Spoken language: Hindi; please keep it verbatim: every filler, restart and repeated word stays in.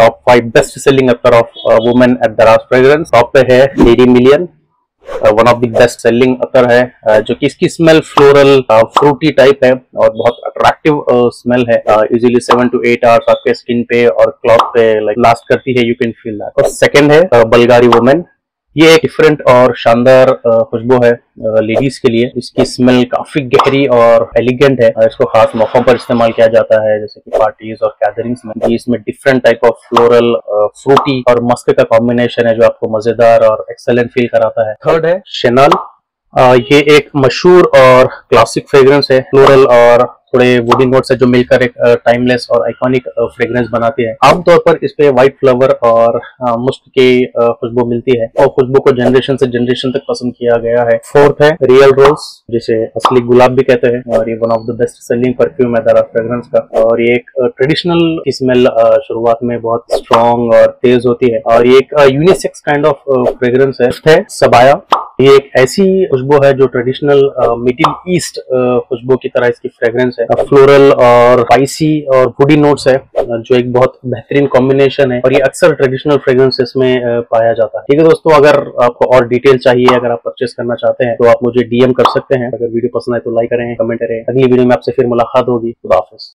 टॉप फाइव बेस्ट सेलिंग अतर of women at Daraz fragrance. Top पे है lady million, one of the best selling अतर है, uh, जो कि इसकी स्मेल फ्लोरल फ्रूटी टाइप है और बहुत अट्रैक्टिव स्मेल uh, है। Usually seven to eight hours आपके स्किन पे और क्लॉथ पे लाइक like, लास्ट करती है, यू कैन फील दैट। और सेकेंड है uh, बल्गारी वुमेन। ये एक डिफरेंट और शानदार खुशबू है लेडीज के लिए। इसकी स्मेल काफी गहरी और एलिगेंट है। इसको खास मौकों पर इस्तेमाल किया जाता है जैसे कि पार्टीज और गैदरिंग्स में। इसमें different type of floral, fruity और मस्क का कॉम्बिनेशन है जो आपको मजेदार और एक्सेलेंट फील कराता है। थर्ड है शेनाल। ये एक मशहूर और क्लासिक फ्रेग्रेंस है, फ्लोरल और थोड़े वुडी नोट्स है जो मिलकर एक टाइमलेस और आइकॉनिक फ्रेग्रेंस बनाती है। आमतौर पर इस पे व्हाइट फ्लावर और मुश्क की खुशबू मिलती है और खुशबू को जनरेशन से जनरेशन तक पसंद किया गया है। फोर्थ है रियल रोज, जिसे असली गुलाब भी कहते हैं, और ये one of the best selling perfume है दराज फ्रेग्रेंस का। और ये एक ट्रेडिशनल स्मेल शुरुआत में बहुत स्ट्रॉन्ग और तेज होती है और ये एक यूनिसेक्स काइंड ऑफ फ्रेग्रेंस है। फिफ्थ है सबाया। ये एक ऐसी खुशबू है जो ट्रेडिशनल मिडिल ईस्ट खुशबू की तरह इसकी फ्रेग्रेंस है। फ्लोरल और स्पाइसी और वुडी नोट्स है जो एक बहुत बेहतरीन कॉम्बिनेशन है और ये अक्सर ट्रेडिशनल फ्रेग्रेंसेस में पाया जाता है। ठीक है दोस्तों, अगर आपको और डिटेल चाहिए, अगर आप परचेस करना चाहते हैं तो आप मुझे डीएम कर सकते हैं। अगर वीडियो पसंद आए तो लाइक करें, कमेंट करें। अगली वीडियो में आपसे फिर मुलाकात होगी। खुदा हाफिज।